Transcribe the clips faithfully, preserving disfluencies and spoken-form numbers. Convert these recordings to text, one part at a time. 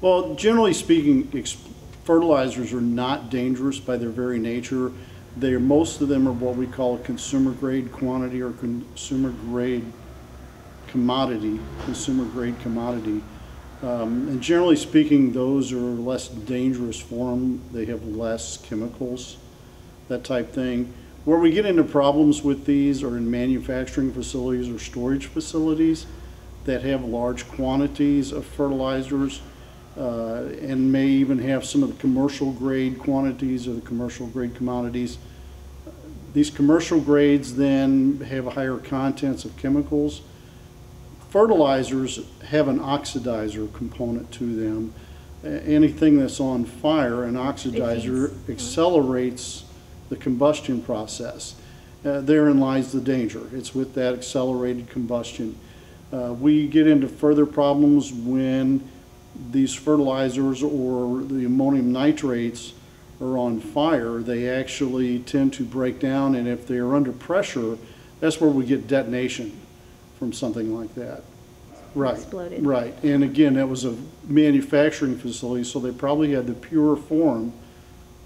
Well, generally speaking, ex fertilizers are not dangerous by their very nature. They are, most of them are what we call a consumer grade quantity or consumer grade commodity, consumer grade commodity. Um, and generally speaking, those are less dangerous for them. They have less chemicals, that type thing. Where we get into problems with these are in manufacturing facilities or storage facilities that have large quantities of fertilizers, uh, and may even have some of the commercial grade quantities or the commercial grade commodities. These commercial grades then have higher contents of chemicals. Fertilizers have an oxidizer component to them. Anything that's on fire, an oxidizer accelerates the combustion process. Uh, therein lies the danger. It's with that accelerated combustion. Uh, we get into further problems when these fertilizers or the ammonium nitrates are on fire. They actually tend to break down, and if they are under pressure, that's where we get detonation from something like that. Right. Exploded. Right. And again, that was a manufacturing facility, so they probably had the pure form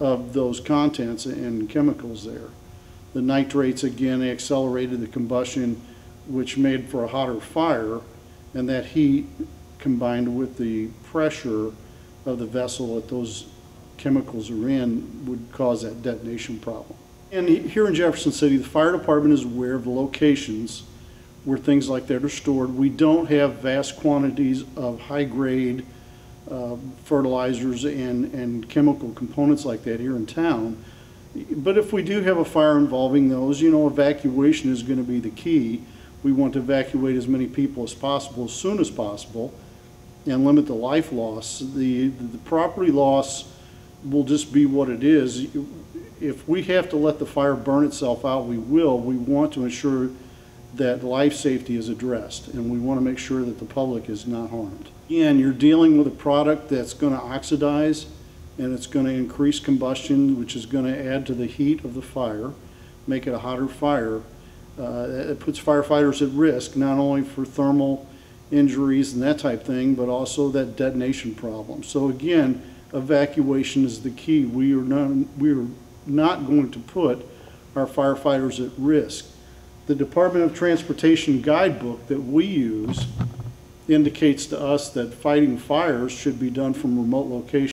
of those contents and chemicals there. The nitrates, again, accelerated the combustion, which made for a hotter fire, and that heat combined with the pressure of the vessel that those chemicals are in would cause that detonation problem. And here in Jefferson City, the fire department is aware of the locations where things like that are stored. We don't have vast quantities of high-grade uh, fertilizers and, and chemical components like that here in town. But if we do have a fire involving those, you know, evacuation is going to be the key. We want to evacuate as many people as possible as soon as possible and limit the life loss. The, the property loss will just be what it is. If we have to let the fire burn itself out, we will. We want to ensure that life safety is addressed, and we want to make sure that the public is not harmed. Again, you're dealing with a product that's going to oxidize, and it's going to increase combustion, which is going to add to the heat of the fire, make it a hotter fire. Uh, it puts firefighters at risk, not only for thermal injuries and that type thing, but also that detonation problem. So again, evacuation is the key. We are not, we are not going to put our firefighters at risk. The Department of Transportation guidebook that we use indicates to us that fighting fires should be done from remote locations.